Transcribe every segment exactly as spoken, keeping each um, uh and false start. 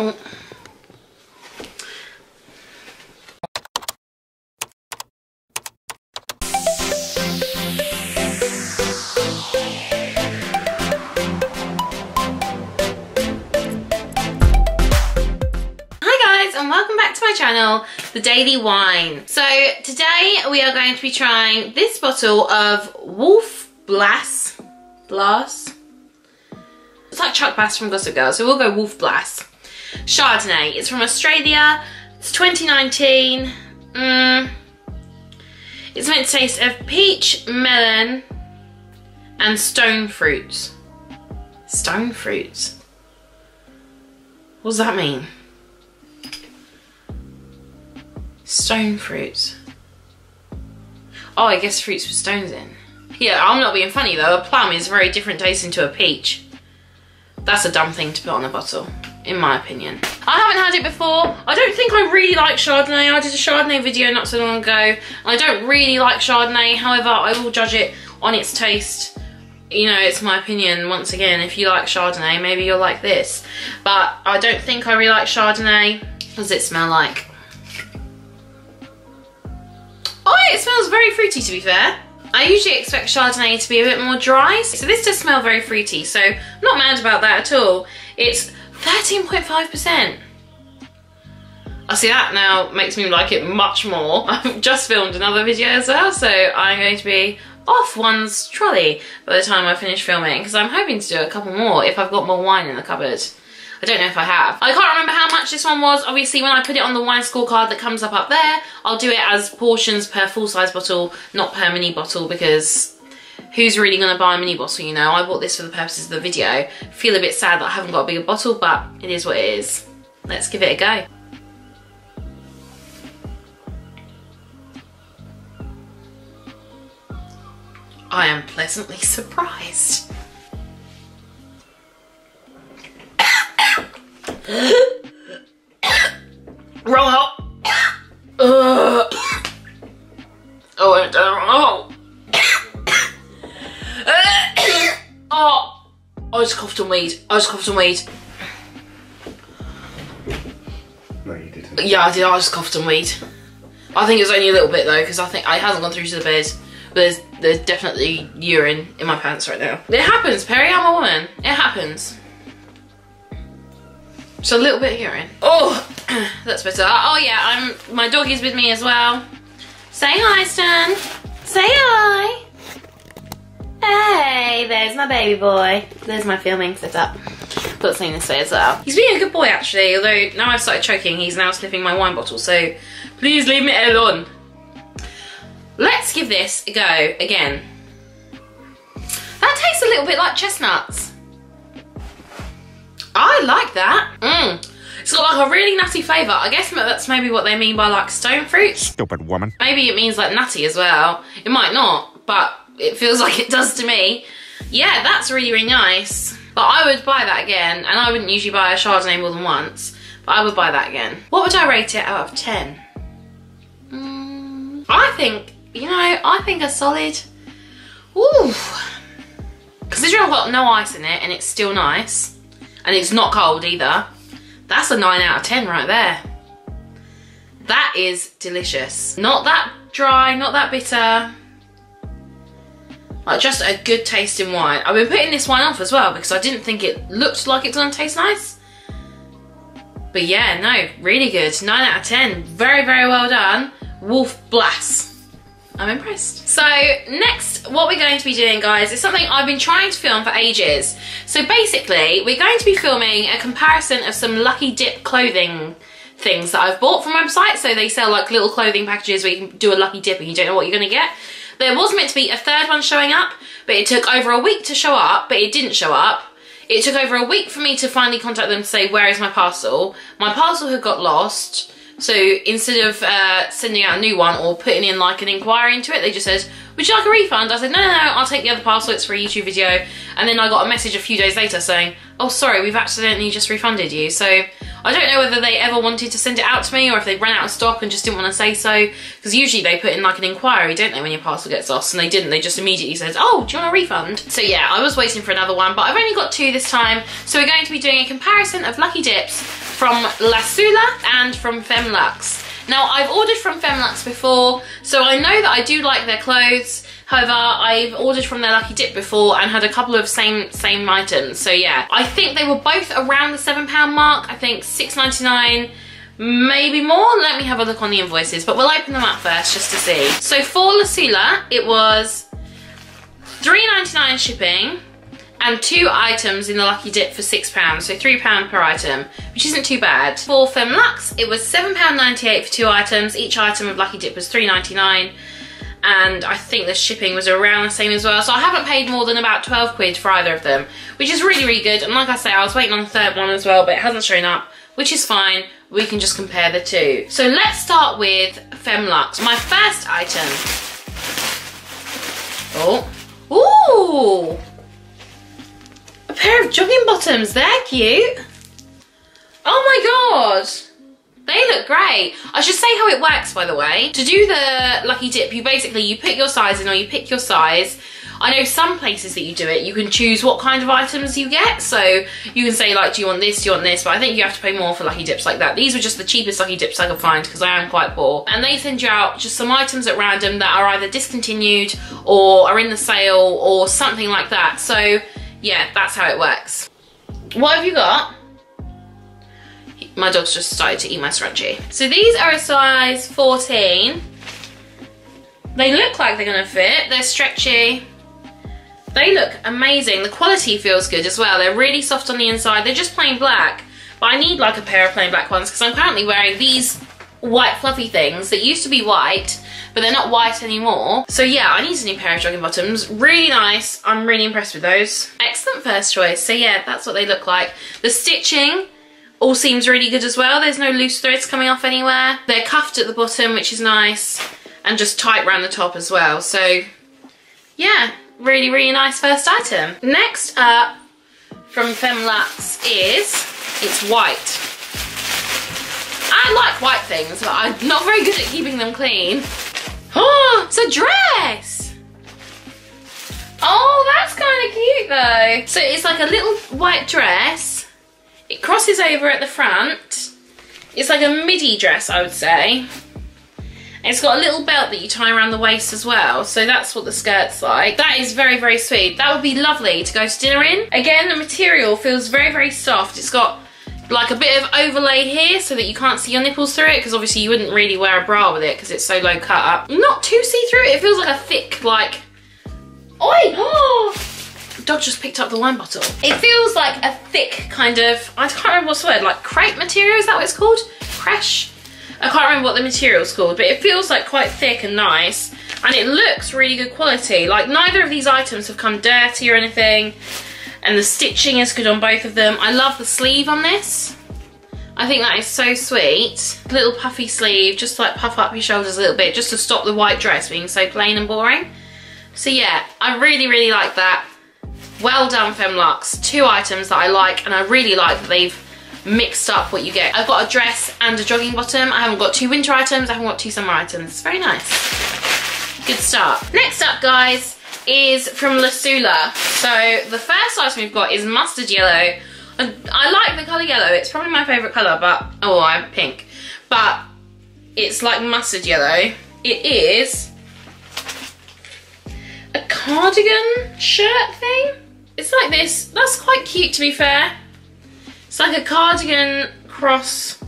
Oh. Channel, The Daily Wine. So today we are going to be trying this bottle of Wolf Blass. Blass? It's like Chuck Bass from Gossip Girl, so we'll go Wolf Blass. Chardonnay. It's from Australia. It's twenty nineteen. Mm. It's meant to taste of peach, melon and stone fruits. Stone fruits? What does that mean? Stone fruits. Oh, I guess fruits with stones in. Yeah, I'm not being funny though. A plum is very different tasting to a peach. That's a dumb thing to put on a bottle, in my opinion. I haven't had it before. I don't think I really like Chardonnay. I did a Chardonnay video not so long ago. And I don't really like Chardonnay. However, I will judge it on its taste. You know, it's my opinion. Once again, if you like Chardonnay, maybe you'll like this. But I don't think I really like Chardonnay. What does it smell like? It smells very fruity, to be fair. I usually expect Chardonnay to be a bit more dry, so this does smell very fruity, so I'm not mad about that at all. It's thirteen point five percent. I see that now makes me like it much more. I've just filmed another video as well, so I'm going to be off one's trolley by the time I finish filming, because I'm hoping to do a couple more if I've got more wine in the cupboard. I don't know if I have. I can't remember how much this one was. Obviously, when I put it on the wine scorecard that comes up up there, I'll do it as portions per full-size bottle, not per mini bottle, because who's really going to buy a mini bottle, you know? I bought this for the purposes of the video. I feel a bit sad that I haven't got a bigger bottle, but it is what it is. Let's give it a go. I am pleasantly surprised. Wrong hole. Uh. Oh, I went down the wrong hole. Oh, I just coughed on weed. I just coughed on weed. No, you didn't. Yeah, I did. I just coughed on weed. I think it was only a little bit though, because I think I hasn't gone through to the bed. But there's there's definitely urine in my pants right now. It happens, Perry. I'm a woman. It happens. So a little bit of urine. Oh, that's better. Oh yeah, I'm. My doggy's with me as well. Say hi, Stan. Say hi. Hey, there's my baby boy. There's my filming setup. Got something this way as well. He's being a good boy actually. Although now I've started choking, he's now sniffing my wine bottle. So please leave me alone. Let's give this a go again. That tastes a little bit like chestnuts. I like that. Mm. It's got like a really nutty flavour. I guess that's maybe what they mean by like stone fruits. Stupid woman. Maybe it means like nutty as well. It might not, but it feels like it does to me. Yeah, that's really, really nice. But I would buy that again, and I wouldn't usually buy a Chardonnay more than once, but I would buy that again. What would I rate it out of ten? Mm, I think, you know, I think a solid, ooh. Because it's really got no ice in it and it's still nice. And it's not cold either. That's a nine out of ten right there. That is delicious. Not that dry, not that bitter. Like just a good tasting wine. I've been putting this wine off as well because I didn't think it looked like it's gonna taste nice. But yeah, no, really good. nine out of ten. Very, very well done. Wolf Blass. I'm impressed. So next, what we're going to be doing, guys, is something I've been trying to film for ages. So basically, we're going to be filming a comparison of some Lucky Dip clothing things that I've bought from websites. So they sell like little clothing packages where you can do a Lucky Dip and you don't know what you're gonna get. There was meant to be a third one showing up, but it took over a week to show up, but it didn't show up. It took over a week for me to finally contact them to say, where is my parcel? My parcel had got lost. So instead of uh, sending out a new one or putting in like an inquiry into it, they just said, would you like a refund? I said, no, no, no, I'll take the other parcel, it's for a YouTube video. And then I got a message a few days later saying, oh, sorry, we've accidentally just refunded you. So I don't know whether they ever wanted to send it out to me or if they ran out of stock and just didn't want to say so. Because usually they put in like an inquiry, don't they, when your parcel gets lost. And they didn't, they just immediately said, oh, do you want a refund? So yeah, I was waiting for another one, but I've only got two this time. So we're going to be doing a comparison of Lucky Dips from Lasula and from Femme Luxe. Now, I've ordered from Femme Luxe before, so I know that I do like their clothes. However, I've ordered from their Lucky Dip before and had a couple of same same items. So yeah, I think they were both around the seven pound mark. I think six ninety-nine, maybe more. Let me have a look on the invoices, but we'll open them up first just to see. So for Lasula, it was three ninety-nine shipping and two items in the Lucky Dip for six pounds, so three pounds per item, which isn't too bad. For Femme Luxe, it was seven pounds ninety-eight for two items. Each item of Lucky Dip was three ninety-nine, and I think the shipping was around the same as well, so I haven't paid more than about twelve quid for either of them, which is really, really good. And like I say, I was waiting on the third one as well, but it hasn't shown up, which is fine. We can just compare the two. So let's start with Femme Luxe. My first item. Oh. Ooh! A pair of jogging bottoms, they're cute. Oh my god, they look great. I should say how it works, by the way. To do the Lucky Dip, you basically, you put your size in, or you pick your size. I know some places that you do it, you can choose what kind of items you get. So you can say like, do you want this, do you want this? But I think you have to pay more for Lucky Dips like that. These were just the cheapest Lucky Dips I could find because I am quite poor. And they send you out just some items at random that are either discontinued or are in the sale or something like that. So yeah, that's how it works. What have you got? My dog's just started to eat my scrunchie. So these are a size fourteen. They look like they're gonna fit, they're stretchy. They look amazing. The quality feels good as well. They're really soft on the inside. They're just plain black, but I need like a pair of plain black ones because I'm currently wearing these white fluffy things that used to be white, but they're not white anymore. So yeah, I need a new pair of jogging bottoms. Really nice. I'm really impressed with those. Excellent first choice. So yeah, that's what they look like. The stitching all seems really good as well. There's no loose threads coming off anywhere. They're cuffed at the bottom, which is nice, and just tight around the top as well. So yeah, really, really nice first item. Next up from Femme Luxe is, it's white. I like white things, but I'm not very good at keeping them clean. Oh, it's a dress. Oh, that's kind of cute though. So it's like a little white dress. It crosses over at the front. It's like a midi dress, I would say. It's got a little belt that you tie around the waist as well, so that's what the skirt's like. That is very, very sweet. That would be lovely to go to dinner in. Again, the material feels very, very soft. It's got like a bit of overlay here so that you can't see your nipples through it, because obviously you wouldn't really wear a bra with it because it's so low cut up. Not too see-through. It feels like a thick, like... Oi! Oh! Dog just picked up the wine bottle. It feels like a thick kind of... I can't remember what's the word. Like crepe material? Is that what it's called? Creche? I can't remember what the material's called, but it feels like quite thick and nice, and it looks really good quality. Like, neither of these items have come dirty or anything, and the stitching is good on both of them. I love the sleeve on this. I think that is so sweet. Little puffy sleeve, just like puff up your shoulders a little bit, just to stop the white dress being so plain and boring. So yeah, I really, really like that. Well done, Femme Luxe. Two items that I like, and I really like that they've mixed up what you get. I've got a dress and a jogging bottom. I haven't got two winter items. I haven't got two summer items. It's very nice. Good start. Next up, guys, is from Lasula. So the first item we've got is mustard yellow. I, I like the colour yellow. It's probably my favourite colour, but... Oh, I'm pink. But it's like mustard yellow. It is a cardigan shirt thing. It's like this. That's quite cute, to be fair. It's like a cardigan cross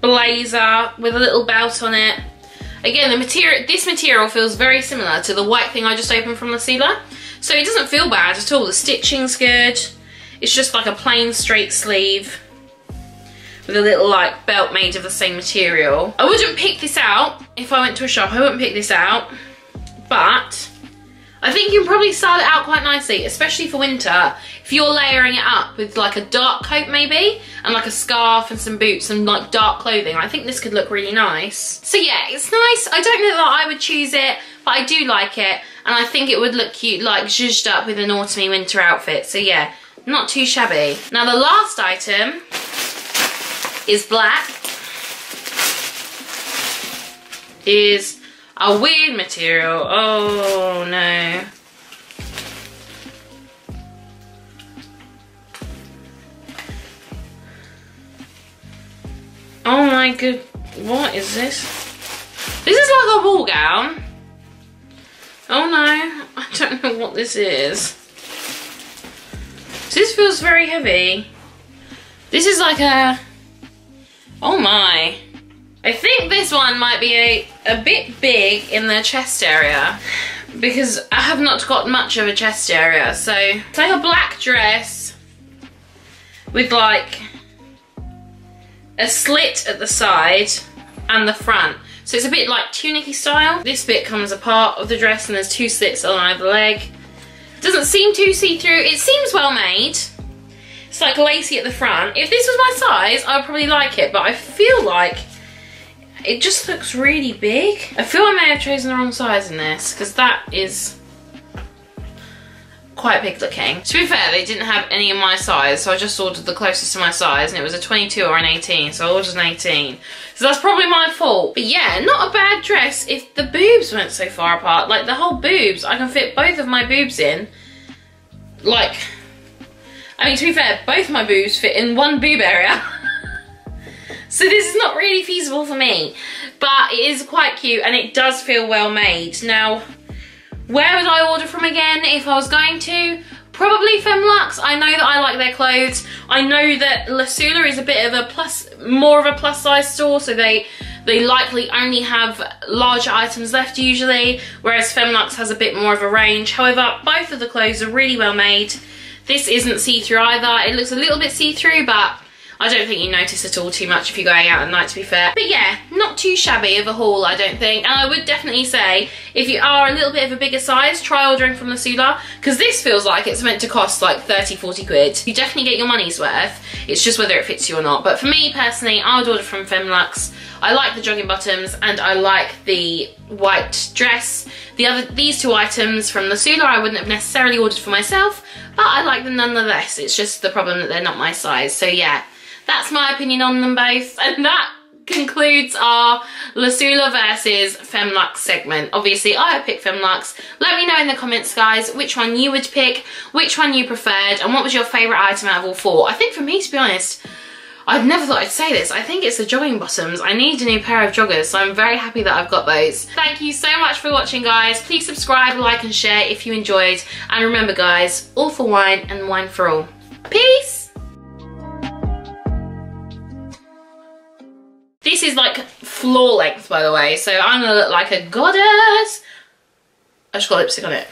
blazer with a little belt on it. Again, the material, this material feels very similar to the white thing I just opened from Lasula. So it doesn't feel bad at all. The stitching's good. It's just like a plain straight sleeve with a little like belt made of the same material. I wouldn't pick this out if I went to a shop. I wouldn't pick this out, but I think you can probably style it out quite nicely, especially for winter. If you're layering it up with like a dark coat maybe, and like a scarf and some boots and like dark clothing, I think this could look really nice. So yeah, it's nice. I don't know that I would choose it, but I do like it. And I think it would look cute, like zhuzhed up with an autumny winter outfit. So yeah, not too shabby. Now the last item is black. Is a weird material. Oh no. my good, what is this? This is like a ball gown. Oh no, I don't know what this is. This feels very heavy. This is like a, oh my. I think this one might be a, a bit big in the chest area because I have not got much of a chest area. So it's like a black dress with like a slit at the side and the front. So it's a bit like tunic-y style. This bit comes apart of the dress and there's two slits on either leg. Doesn't seem too see-through. It seems well made. It's like lacy at the front. If this was my size, I would probably like it, but I feel like it just looks really big. I feel I may have chosen the wrong size in this because that is quite big looking. To be fair, they didn't have any in my size, so I just ordered the closest to my size and it was a twenty-two or an eighteen, so I ordered an eighteen. So that's probably my fault. But yeah, not a bad dress if the boobs weren't so far apart. Like the whole boobs, I can fit both of my boobs in. Like, I mean, to be fair, both my boobs fit in one boob area. So this is not really feasible for me, but it is quite cute and it does feel well made. Now, where would I order from again if I was going to? Probably Femme Luxe. I know that I like their clothes. I know that Lasula is a bit of a plus, more of a plus size store, so they they likely only have larger items left usually, whereas Femme Luxe has a bit more of a range. However, both of the clothes are really well made. This isn't see-through either. It looks a little bit see-through, but I don't think you notice at all too much if you're going out at night, to be fair. But yeah, not too shabby of a haul, I don't think. And I would definitely say, if you are a little bit of a bigger size, try ordering from Lasula, because this feels like it's meant to cost like thirty, forty quid. You definitely get your money's worth. It's just whether it fits you or not. But for me personally, I would order from Femme Luxe. I like the jogging bottoms and I like the white dress. The other, these two items from Lasula I wouldn't have necessarily ordered for myself, but I like them nonetheless. It's just the problem that they're not my size. So yeah. That's my opinion on them both, and that concludes our Lasula versus Femme Luxe segment. Obviously, I picked Femme Luxe. Let me know in the comments, guys, which one you would pick, which one you preferred, and what was your favourite item out of all four. I think for me, to be honest, I've never thought I'd say this. I think it's the jogging bottoms. I need a new pair of joggers, so I'm very happy that I've got those. Thank you so much for watching, guys. Please subscribe, like, and share if you enjoyed. And remember, guys, all for wine and wine for all. Peace! This is like floor length, by the way, so I'm gonna look like a goddess. I just got lipstick on it.